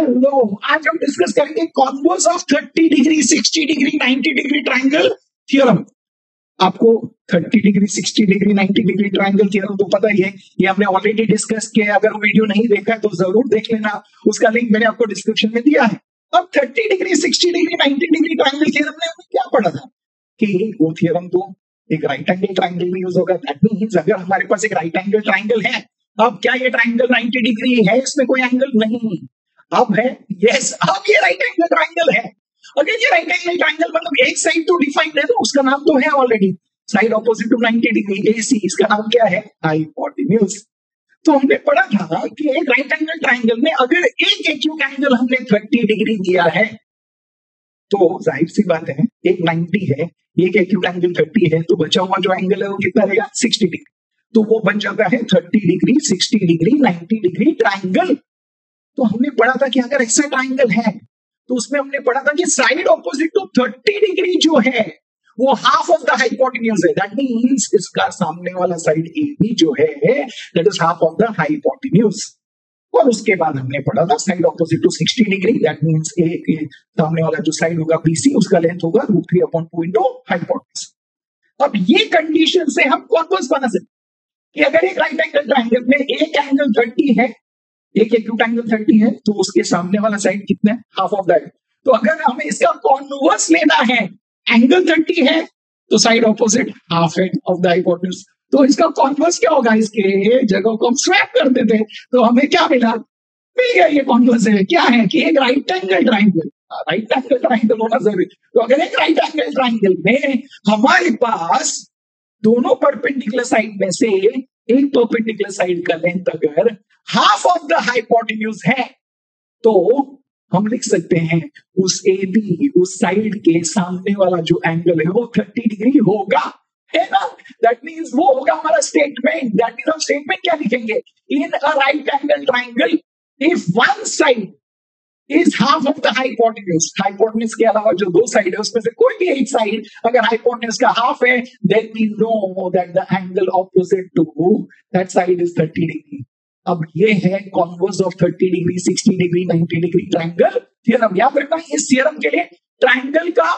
Hello, आज हम discuss करेंगे converse of 30 degree 60 degree 90 degree triangle theorem. आपको 30 degree 60 degree 90 degree triangle theorem तो पता ही है, ये हमने ऑलरेडी डिस्कस किया। अगर वो वीडियो नहीं देखा तो जरूर देख लेना, उसका लिंक मैंने आपको डिस्क्रिप्शन में दिया है। अब 30 degree 60 degree 90 degree triangle theorem में हमने क्या पढ़ा था कि वो थ्योरम तो एक राइट एंगल ट्रायंगल में यूज होगा। दैट मींस अगर हमारे पास एक राइट एंगल ट्रायंगल है, अब क्या ये ट्रायंगल 90 डिग्री है? इसमें कोई एंगल नहीं अब है। यस, अब ये राइट एंगल ट्रायंगल है। अगर ये राइट एंगल ट्रायंगल मतलब एक साइड तो डिफाइंड है, तो उसका नाम तो है already, side opposite to 90 degree AC, इसका नाम क्या है? हाइपोटेन्यूज। तो हमने पढ़ा था कि एक राइट एंगल ट्रायंगल में अगर एक एक्यूट एंगल हमने 30 डिग्री दिया है तो जाहिर सी बात है, एक 90 है, एक एक्यूट एंगल 30 है, तो बचा हुआ जो एंगल है वो कितना रहेगा? 60 डिग्री। तो वो बन जाता है 30 डिग्री 60 डिग्री 90 डिग्री ट्राइंगल। तो हमने पढ़ा था कि अगर ऐसा ट्राइंगल है तो उसमें हमने पढ़ा था कि साइड ऑपोजिट टू 30 डिग्री जो है वो हाफ ऑफ द हाइपोटेन्यूज है। दैट मींस इसका सामने वाला साइड ए बी जो है that is half of the hypotenuse. और उसके बाद हमने पढ़ा था side opposite to 60 degree, that means a सामने वाला जो साइड होगा बीसी, उसका लेंथ होगा √3/2 हाइपोटेन्यूज। अब ये कंडीशन से हम कॉन्वर्स बना सकते कि अगर एक राइट एंगल ट्राइंगल में एक एंगल 30 है, एक एक्यूट एंगल 30 है, तो उसके सामने वाला साइड कितना है? Half of that. तो अगर हमें इसका कॉन्वर्स लेना है, एंगल 30 है तो side opposite half of the hypotenuse, तो इसका कॉन्वर्स क्या होगा? इसके जगह को हम स्वैप कर देते हैं तो हमें क्या मिला? मिल गया ये कॉन्वर्स है। क्या है कि एक right angle triangle, right angle triangle होना जरूरी। तो अगर एक राइट एंगल ट्राइंगल में हमारे पास दोनों परपेंडिकुलर साइड में से एक परपेंडिकुलर साइड का लेंथ अगर हाफ ऑफ द हाइपोटेन्यूज है, तो हम लिख सकते हैं उस ए बी, उस साइड के सामने वाला जो एंगल है वो 30 डिग्री होगा, है ना? दैट मींस वो होगा हमारा स्टेटमेंट। दैट मींस हम स्टेटमेंट क्या लिखेंगे? In a right angle triangle if one side is half of the hypotenuse, hypotenuse के अलावा जो दो साइड है उसमें से कोई भी एक साइड अगर हाइपोटेन्यूज का हाफ है, then we know that the angle opposite to that side is 30 degree. अब ये है converse of 30 degree 60 degree 90 degree triangle theorem. याद रखना, इस थ्योरम के लिए ट्राइंगल का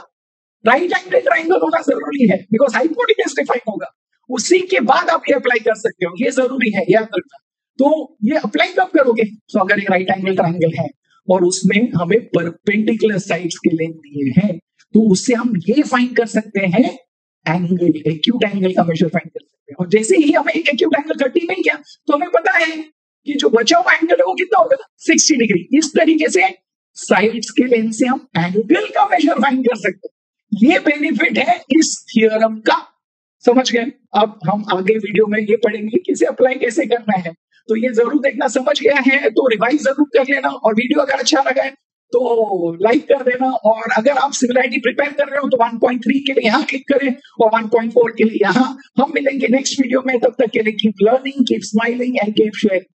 राइट एंगल ट्राइंगल होना जरूरी है, बिकॉज हाइपोटेन्यूज डिफाइन होगा, उसी के बाद आप ये अप्लाई कर सकते हो, ये जरूरी है, याद रखना। तो ये अप्लाई कब करोगे? तो अगर ये राइट एंगल ट्राइंगल है और उसमें हमें परपेंडिकुलर साइड्स के लेंथ दिए हैं, तो उससे हम ये फाइंड कर सकते हैं एंगल, एक्यूट एंगल का मेजर फाइंड कर सकते हैं। और जैसे ही हमें एक एक्यूट एंगल 30 मिल गया तो हमें पता है कि जो बचा हुआ एंगल है वो कितना होगा? 60 डिग्री। इस तरीके से साइड्स के लेंथ से हम एंगल का मेजर फाइंड कर सकते हैं। ये बेनिफिट है इस थ्योरम का। समझ गए? अब हम आगे वीडियो में ये पढ़ेंगे किसे अप्लाई कैसे करना है, तो ये जरूर देखना। समझ गया है तो रिवाइज जरूर कर लेना, और वीडियो अगर अच्छा लगा है तो लाइक कर देना। और अगर आप सिमिलरिटी प्रिपेयर कर रहे हो तो 1.3 के लिए यहाँ क्लिक करें और 1.4 के लिए यहाँ। हम मिलेंगे नेक्स्ट वीडियो में, तब तक के लिए keep learning, keep smiling and keep sharing.